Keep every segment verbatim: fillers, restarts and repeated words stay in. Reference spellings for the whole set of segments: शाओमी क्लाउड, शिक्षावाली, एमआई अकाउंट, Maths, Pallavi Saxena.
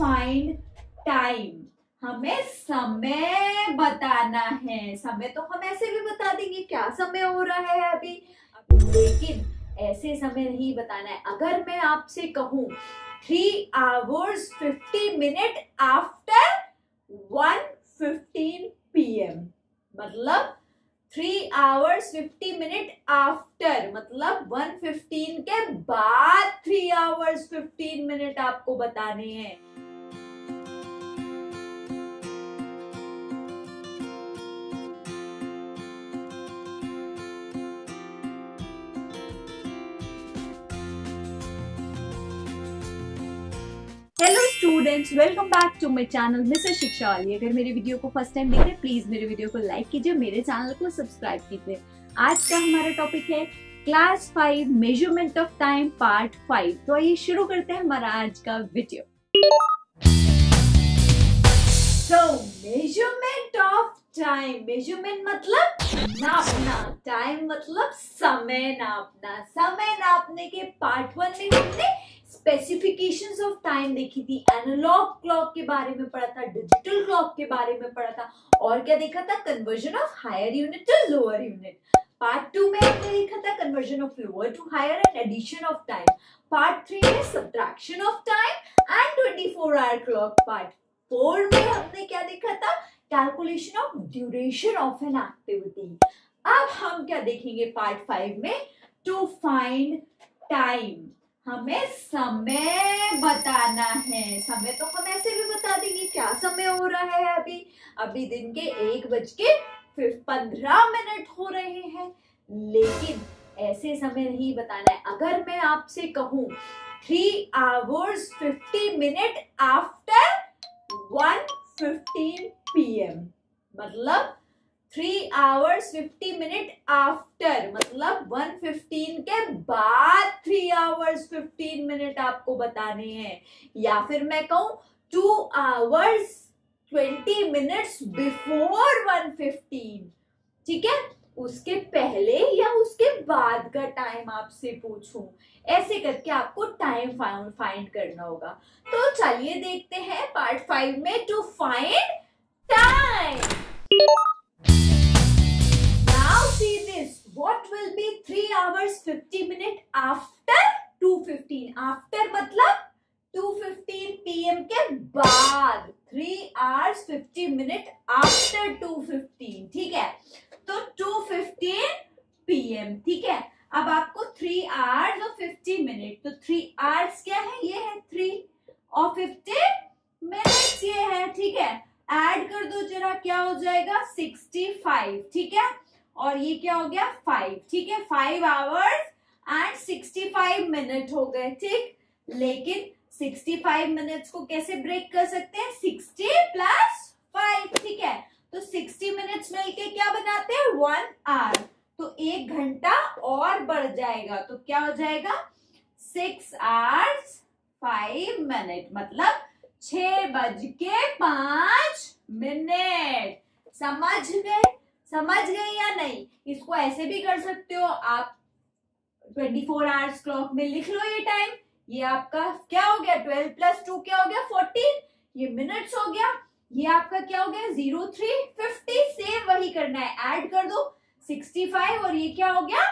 Find time, हमें समय बताना है। समय तो हम ऐसे भी बता देंगे क्या समय हो रहा है अभी, लेकिन ऐसे समय नहीं बताना है। अगर मैं आपसे कहूं three hours fifty minute after one fifteen PM, मतलब three hours fifty minute after मतलब वन फिफ्टीन के बाद थ्री आवर्स फिफ्टीन मिनट आपको बताने हैं। Hello students, welcome back to my channel Mrs शिक्षावाली। अगर मेरे वीडियो को फर्स्ट टाइम देख रहे हैं प्लीज मेरे वीडियो को लाइक कीजिए, मेरे चैनल को सब्सक्राइब कीजिए। आज का हमारा टॉपिक है class five measurement of time part five. तो आइए शुरू करते हैं हमारा आज का video. So measurement of time, measurement मतलब नापना, टाइम मतलब समय नापना। समय नापने के पार्ट वन में हमने स्पेसिफिकेशंस ऑफ टाइम देखी थी, एनालॉग क्लॉक के बारे में पढ़ा था, डिजिटल क्लॉक के बारे में पढ़ा था, और क्या देखा था, conversion of higher unit to lower unit. Part two में हमने देखा था conversion of lower to higher and addition of time. Part three में subtraction of time and twenty four hour clock. Part four में हमने क्या देखा था, calculation of duration of an activity. अब हम क्या देखेंगे पार्ट फाइव में, टू फाइंड टाइम, हमें समय बताना है। समय तो हम ऐसे भी बता देंगे क्या समय हो रहा है अभी, अभी दिन के एक बज के फिर पंद्रह मिनट हो रहे हैं, लेकिन ऐसे समय नहीं बताना है। अगर मैं आपसे कहूं three hours fifty minute after one fifteen PM, मतलब three hours fifty minute after मतलब वन फिफ्टीन के बाद थ्री आवर्स फिफ्टीन मिनट आपको बताने हैं। या फिर मैं कहूं two hours twenty minutes before one fifteen, ठीक है, उसके पहले या उसके बाद का टाइम आपसे पूछूं। ऐसे करके आपको टाइम फाइंड करना होगा। तो चलिए देखते हैं पार्ट फाइव में to find time. Now see this, what will be three hours fifty minute after two fifteen. After मतलब टू फिफ्टीन पीएम के बाद, three hours fifty minute after two fifteen, ठीक है, तो टू फिफ्टीन पीएम, ठीक है। अब आपको थ्री आवर्स और फिफ्टी मिनट, तो थ्री आवर्स क्या है, ये है थ्री और फिफ्टी मिनट ये है, ठीक है, ऐड कर दो जरा, क्या हो जाएगा सिक्सटी फाइव, ठीक है, और ये क्या हो गया फाइव, ठीक है, five hours and sixty five minute हो गए, ठीक। लेकिन सिक्सटी फाइव मिनट्स को कैसे ब्रेक कर सकते हैं, सिक्सटी प्लस फाइव, ठीक है, तो सिक्सटी मिनट्स मिलके क्या बनाते हैं वन आवर, तो एक घंटा और बढ़ जाएगा, तो क्या हो जाएगा सिक्स आवर्स फाइव मिनट, मतलब छह बज के पांच मिनट। समझ गए, समझ गए या नहीं। इसको ऐसे भी कर सकते हो आप, ट्वेंटी फोर आवर्स क्लॉक में लिख लो ये टाइम, ये आपका क्या हो गया ट्वेल्व प्लस टू क्या हो गया फोर्टीन, ये मिनट्स हो गया, ये आपका क्या हो गया जीरो थ्री फिफ्टी, सेम वही करना है, ऐड कर दो सिक्सटी फाइव और ये क्या हो गया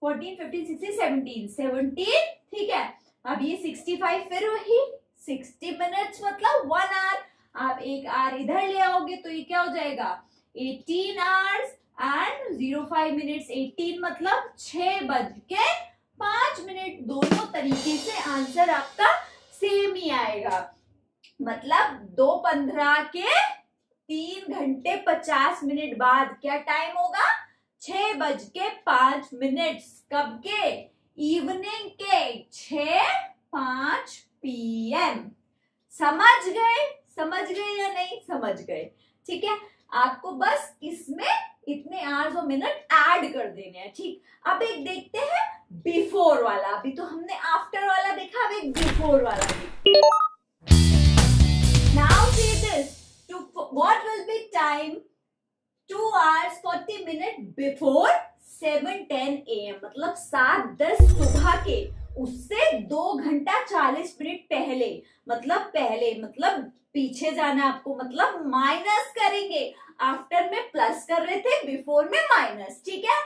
fourteen fifteen sixteen seventeen seventeen, ठीक है। अब ये सिक्सटी फाइव फिर वही सिक्सटी मिनट्स मतलब वन आवर, आप एक आवर इधर ले आओगे तो ये क्या हो जाएगा eighteen hours and zero five minutes, eighteen मतलब छह बज के पांच मिनट। दोनों तरीके से आंसर आपका सेम ही आएगा, मतलब दो पंद्रह के तीन घंटे पचास मिनट बाद क्या टाइम होगा, छह बज के पांच मिनट, कब के इवनिंग के छह पांच पीएम। समझ गए, समझ गए या नहीं, समझ गए, ठीक है। आपको बस इसमें इतने आवर्स और मिनट ऐड कर देने हैं, ठीक। अब एक देखते हैं बिफोर वाला, अभी तो हमने आफ्टर वाला देखा, अब एक बिफोर वाला देखते हैं। Now see this, to what will be time two hours forty minute before seven ten A M, मतलब सात दस सुबह के उससे दो घंटा चालीस मिनट पहले, मतलब पहले मतलब पीछे जाना आपको, मतलब माइनस करेंगे। आफ्टर में प्लस कर रहे थे, बिफोर में माइनस। ठीक है,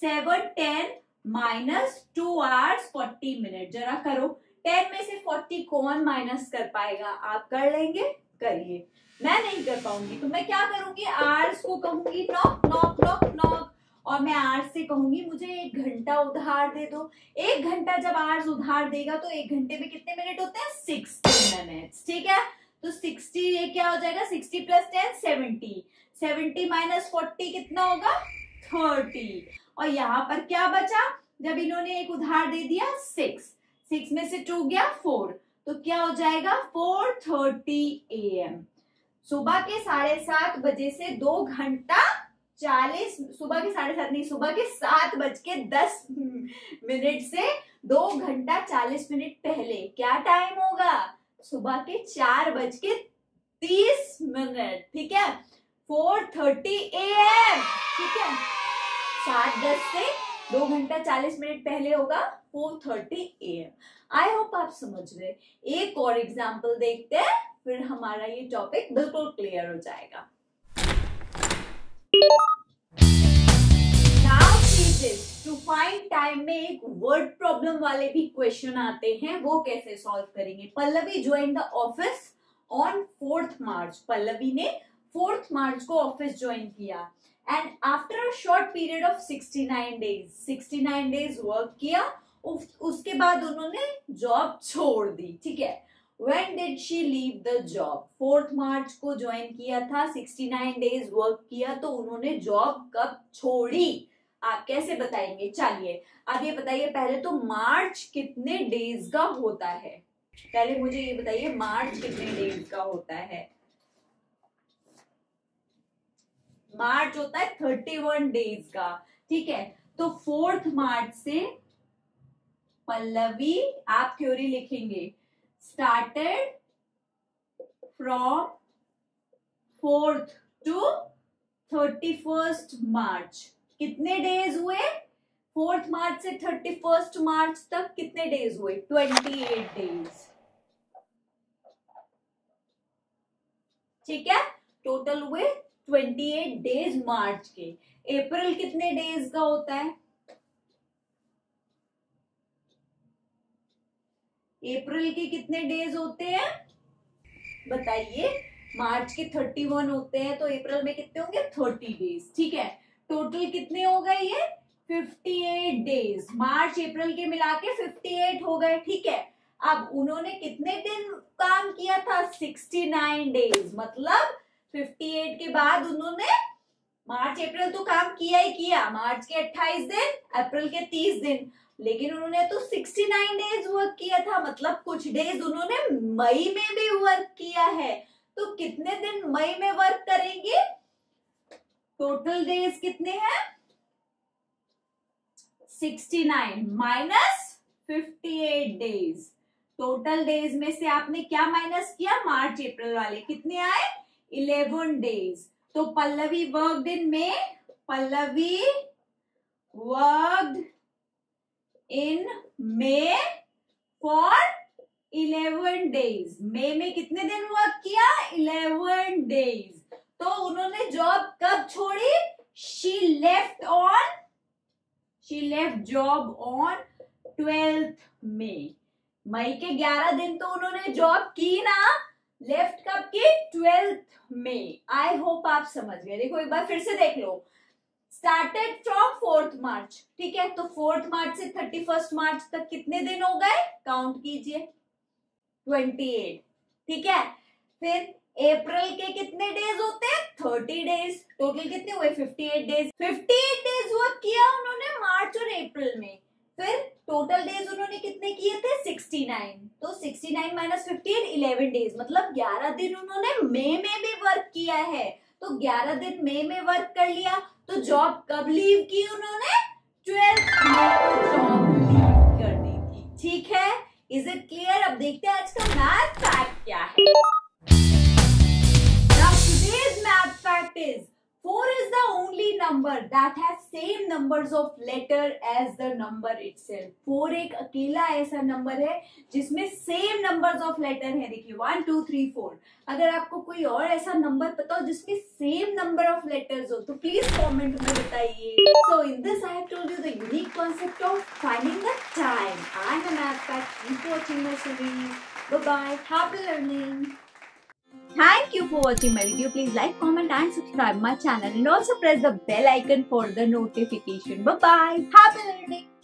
seven ten minus two hours forty minute. जरा करो, टेन में से फोर्टी कौन माइनस कर पाएगा? आप कर लेंगे, करिए। मैं नहीं कर पाऊंगी तो मैं क्या करूंगी, आर्स को कहूंगी नॉक नॉक नॉक नॉक, और मैं आर्स से कहूंगी मुझे एक घंटा उधार दे दो। एक घंटा जब आर्स उधार देगा तो एक घंटे में कितने मिनट होते हैं? Sixty minutes. ठीक है, तो सिक्सटी ये क्या हो जाएगा, sixty plus ten seventy, seventy minus forty कितना होगा? थर्टी। और यहाँ पर क्या बचा, जब इन्होंने एक उधार दे दिया सिक्स, सिक्स में से टू गया फोर, तो क्या हो जाएगा फोर थर्टी एएम। सुबह के साढ़े सात बजे से दो घंटा चालीस, सुबह के साढ़े सात नहीं, सुबह के सात बज के दस मिनट से दो घंटा चालीस मिनट पहले क्या टाइम होगा? सुबह के चार बज के तीस मिनट। ठीक है, फोर थर्टी एएम। ठीक है, सात दस से दो घंटा चालीस मिनट पहले होगा four thirty AM. I hope आप समझ गए। एक और एग्जाम्पल देखते हैं, फिर हमारा ये टॉपिक बिल्कुल क्लियर हो जाएगा। Now teachers, to find time में एक वर्ड प्रॉब्लम वाले भी क्वेश्चन आते हैं, वो कैसे सॉल्व करेंगे? Pallavi join the office on fourth March. Pallavi ने फोर्थ मार्च को ऑफिस ज्वाइन किया। And after a short period of sixty nine days, sixty nine days work किया, उसके बाद उन्होंने जॉब छोड़ दी। ठीक है, When did she leave the job? Fourth March को ज्वाइन किया था, सिक्सटी नाइन डेज वर्क किया, तो उन्होंने जॉब कब छोड़ी? आप कैसे बताएंगे? चलिए आप ये बताइए पहले तो मार्च कितने डेज का होता है? पहले मुझे ये बताइए मार्च कितने डेज का होता है? मार्च होता है थर्टी वन डेज का। ठीक है, तो फोर्थ मार्च से पल्लवी, आप थ्योरी लिखेंगे, started from fourth to thirty-first March. कितने डेज हुए? फोर्थ मार्च से थर्टी फर्स्ट मार्च तक कितने डेज हुए? Twenty eight days. ठीक है, टोटल हुए ट्वेंटी एट डेज मार्च के। अप्रैल कितने डेज का होता है? अप्रैल के कितने डेज होते हैं बताइए? मार्च के थर्टी वन होते हैं, तो अप्रैल में कितने होंगे? Thirty days. ठीक है, टोटल कितने हो गए ये? Fifty eight days. March April के मिला के फिफ्टी एट हो गए। ठीक है, अब उन्होंने कितने दिन काम किया था? Sixty nine days. मतलब फिफ्टी एट के बाद उन्होंने, मार्च अप्रैल तो काम किया ही किया, मार्च के अट्ठाईस दिन, अप्रैल के तीस दिन, लेकिन उन्होंने तो सिक्सटी नाइन डेज वर्क किया था, मतलब कुछ डेज उन्होंने मई में भी वर्क किया है। तो कितने दिन मई में वर्क करेंगे? टोटल डेज कितने हैं? Sixty nine minus fifty eight days. Total days में से आपने क्या माइनस किया? मार्च अप्रैल वाले कितने आए? Eleven days. तो Pallavi worked in May, Pallavi worked in May for eleven days. मई में कितने दिन वर्क किया? Eleven days. तो उन्होंने जॉब कब छोड़ी? She left on, she left job on twelfth May. मई के ग्यारह दिन तो उन्होंने जॉब की ना, लेफ्ट कब की? ट्वेल्थ मई। आई होप आप समझ गए। देखो एक बार फिर से देख लो, स्टार्टेड फ्रॉम फोर्थ मार्च। ठीक है, तो फोर्थ मार्च से थर्टी फर्स्ट मार्च तक कितने दिन हो गए? काउंट कीजिए, ट्वेंटी एट। ठीक है, फिर अप्रैल के कितने डेज होते हैं? Thirty days. टोटल कितने हुए? Fifty eight days. Fifty eight days work किया उन्होंने मार्च और अप्रैल में। फिर टोटल डेज उन्होंने कितने किए थे? Sixty nine. तो sixty nine minus fifty eight, eleven days, मतलब ग्यारह दिन उन्होंने मई में भी वर्क किया है। तो ग्यारह दिन मई में वर्क कर लिया, तो जॉब कब लीव की उन्होंने? ट्वेल्थ मई को जॉब लीव कर दी थी। ठीक है, इज इट क्लियर? अब देखते हैं आज का मैथ फैक्ट क्या है। Now today's math fact is four is the only number that has same numbers of letter as the number itself. Four एक अकेला ऐसा नंबर है जिसमें सेम नंबर्स ऑफ लेटर है. देखिए वन टू थ्री फोर. अगर आपको कोई और ऐसा नंबर पता हो जिसमें सेम नंबर ऑफ लेटर्स हो तो प्लीज कॉमेंट में बताइए. So in this I have told you the unique concept of finding the time. I am Anka. Keep watching my series. Bye bye. Happy learning. Thank you for watching my video. Please like, comment and subscribe my channel and also press the bell icon for the notification. Bye bye. Happy learning.